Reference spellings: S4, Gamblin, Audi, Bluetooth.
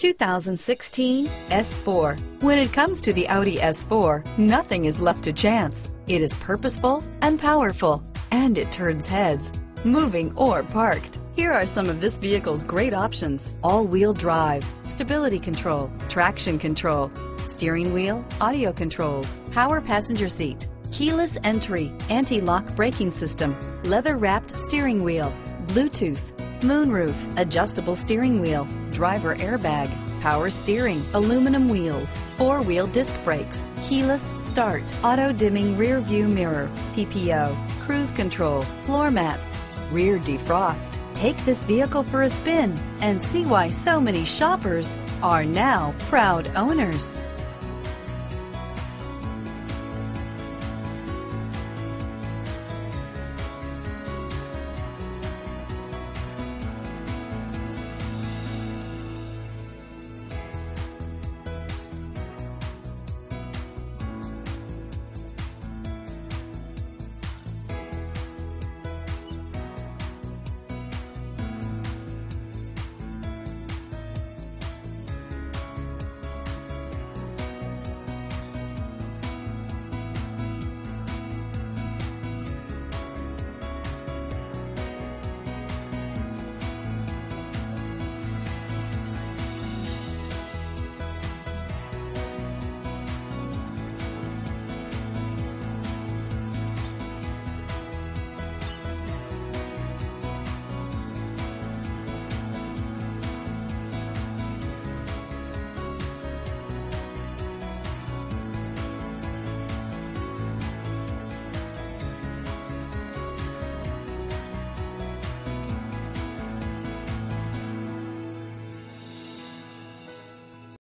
2016 S4. When it comes to the Audi S4, nothing is left to chance. It is purposeful and powerful, and it turns heads, moving or parked. Here are some of this vehicle's great options: all-wheel drive, stability control, traction control, steering wheel audio controls, power passenger seat, keyless entry, anti-lock braking system, leather-wrapped steering wheel, Bluetooth, moonroof, adjustable steering wheel, driver airbag, power steering, aluminum wheels, four-wheel disc brakes, keyless start, auto-dimming rear-view mirror, PPO, cruise control, floor mats, rear defrost. Take this vehicle for a spin and see why so many shoppers are now proud owners.